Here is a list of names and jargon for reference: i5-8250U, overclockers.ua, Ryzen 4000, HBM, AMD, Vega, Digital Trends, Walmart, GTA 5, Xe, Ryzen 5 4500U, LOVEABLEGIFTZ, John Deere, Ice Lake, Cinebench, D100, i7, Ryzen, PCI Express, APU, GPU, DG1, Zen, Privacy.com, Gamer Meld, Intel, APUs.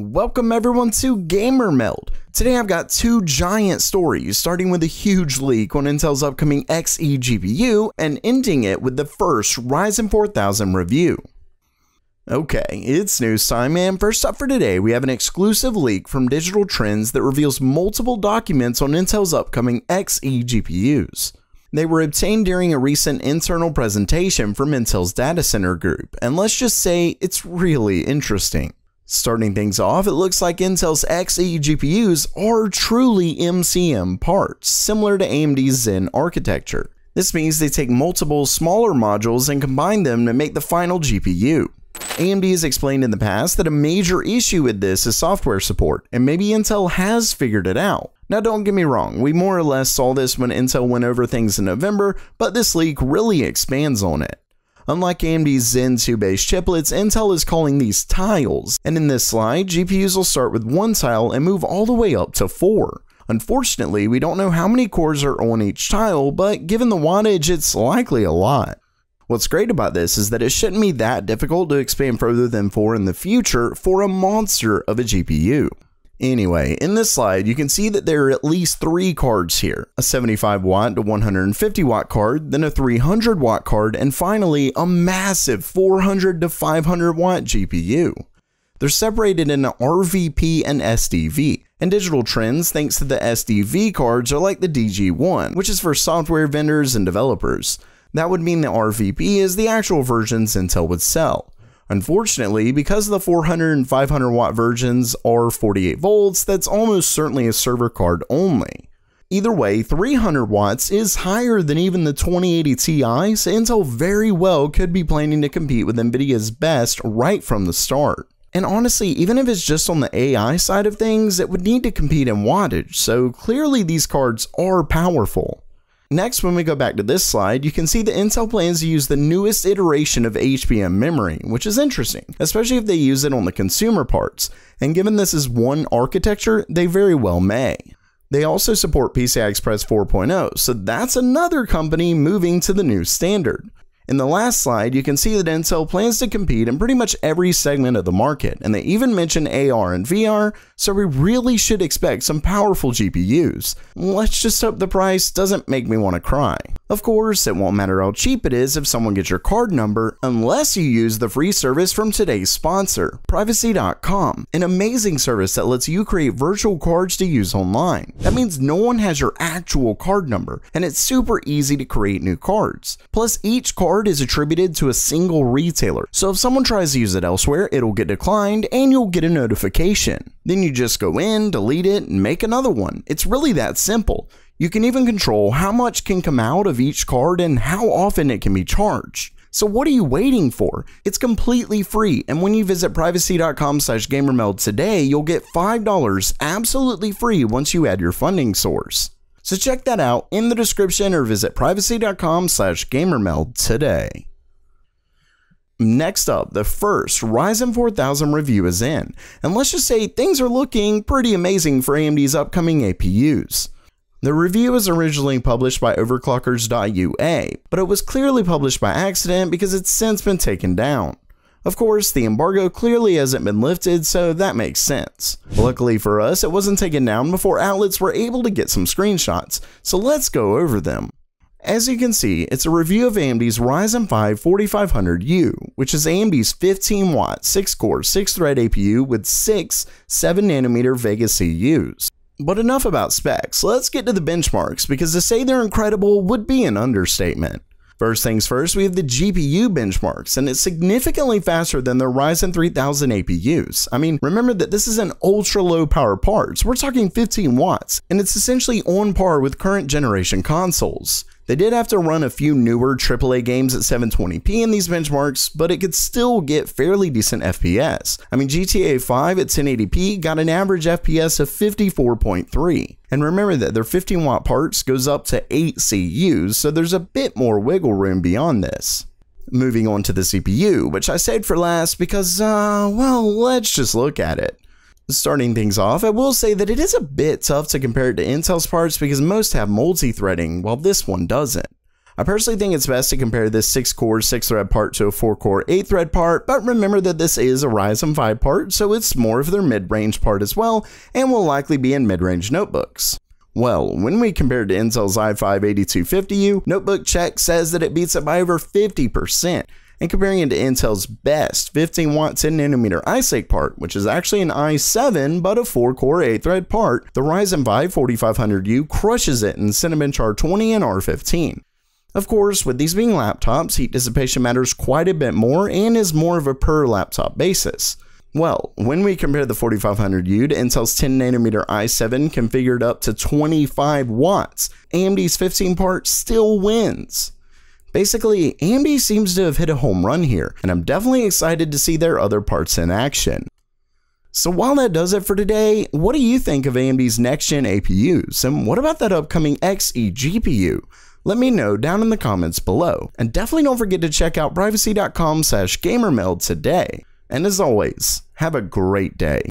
Welcome everyone to Gamer Meld. Today I've got two giant stories, starting with a huge leak on Intel's upcoming Xe GPU and ending it with the first Ryzen 4000 review. Okay, it's news time, and first up for today we have an exclusive leak from Digital Trends that reveals multiple documents on Intel's upcoming Xe GPUs. They were obtained during a recent internal presentation from Intel's data center group, and let's just say it's really interesting. Starting things off, it looks like Intel's Xe GPUs are truly MCM parts, similar to AMD's Zen architecture. This means they take multiple smaller modules and combine them to make the final GPU. AMD has explained in the past that a major issue with this is software support, and maybe Intel has figured it out. Now don't get me wrong, we more or less saw this when Intel went over things in November, but this leak really expands on it. Unlike AMD's Zen 2 based chiplets, Intel is calling these tiles, and in this slide, GPUs will start with one tile and move all the way up to four. Unfortunately, we don't know how many cores are on each tile, but given the wattage, it's likely a lot. What's great about this is that it shouldn't be that difficult to expand further than four in the future for a monster of a GPU. Anyway, in this slide, you can see that there are at least three cards here, a 75 watt to 150 watt card, then a 300 watt card, and finally a massive 400 to 500 watt GPU. They're separated into RVP and SDV, and Digital Trends thinks that the SDV cards are like the DG1, which is for software vendors and developers. That would mean the RVP is the actual versions Intel would sell. Unfortunately, because the 400 and 500 watt versions are 48 volts, that's almost certainly a server card only. Either way, 300 watts is higher than even the 2080 Ti, so Intel very well could be planning to compete with Nvidia's best right from the start. And honestly, even if it's just on the AI side of things, it would need to compete in wattage, so clearly these cards are powerful. Next, when we go back to this slide, you can see that Intel plans to use the newest iteration of HBM memory, which is interesting, especially if they use it on the consumer parts, and given this is one architecture, they very well may. They also support PCI Express 4.0, so that's another company moving to the new standard. In the last slide, you can see that Intel plans to compete in pretty much every segment of the market, and they even mention AR and VR, so we really should expect some powerful GPUs. Let's just hope the price doesn't make me want to cry. Of course, it won't matter how cheap it is if someone gets your card number, unless you use the free service from today's sponsor, Privacy.com, an amazing service that lets you create virtual cards to use online. That means no one has your actual card number, and it's super easy to create new cards. Plus, each card is attributed to a single retailer, so if someone tries to use it elsewhere, it'll get declined and you'll get a notification. Then you just go in, delete it, and make another one. It's really that simple. You can even control how much can come out of each card and how often it can be charged. So what are you waiting for? It's completely free, and when you visit privacy.com/gamermeld today, you'll get $5 absolutely free once you add your funding source. So check that out in the description or visit privacy.com/gamermeld today. Next up, the first Ryzen 4000 review is in, and let's just say things are looking pretty amazing for AMD's upcoming APUs. The review was originally published by overclockers.ua, but it was clearly published by accident because it's since been taken down. Of course, the embargo clearly hasn't been lifted, so that makes sense. Luckily for us, it wasn't taken down before outlets were able to get some screenshots, so let's go over them. As you can see, it's a review of AMD's Ryzen 5 4500U, which is AMD's 15 watt, 6 core, 6 thread APU with 6 7nm Vega CUs. But enough about specs, let's get to the benchmarks, because to say they're incredible would be an understatement. First things first, we have the GPU benchmarks, and it's significantly faster than the Ryzen 3000 APUs. I mean, remember that this is an ultra low power part, so we're talking 15 watts, and it's essentially on par with current generation consoles. They did have to run a few newer AAA games at 720p in these benchmarks, but it could still get fairly decent FPS. I mean, GTA 5 at 1080p got an average FPS of 54.3. And remember that their 15 watt parts goes up to 8 CUs, so there's a bit more wiggle room beyond this. Moving on to the CPU, which I saved for last because, well, let's just look at it. Starting things off, I will say that it is a bit tough to compare it to Intel's parts because most have multi-threading, while this one doesn't. I personally think it's best to compare this 6-core, 6-thread part to a 4-core, 8-thread part, but remember that this is a Ryzen 5 part, so it's more of their mid-range part as well, and will likely be in mid-range notebooks. Well, when we compare to Intel's i5-8250U, Notebook Check says that it beats it by over 50%, and comparing it to Intel's best 15-watt 10nm Ice Lake part, which is actually an i7 but a 4-core 8-thread part, the Ryzen 5 4500U crushes it in Cinebench R20 and R15. Of course, with these being laptops, heat dissipation matters quite a bit more and is more of a per laptop basis. Well, when we compare the 4500U to Intel's 10nm i7 configured up to 25 watts, AMD's 15 part still wins. Basically, AMD seems to have hit a home run here, and I'm definitely excited to see their other parts in action. So while that does it for today, what do you think of AMD's next-gen APUs, and what about that upcoming Xe GPU? Let me know down in the comments below, and definitely don't forget to check out privacy.com/Gamer Meld today. And as always, have a great day.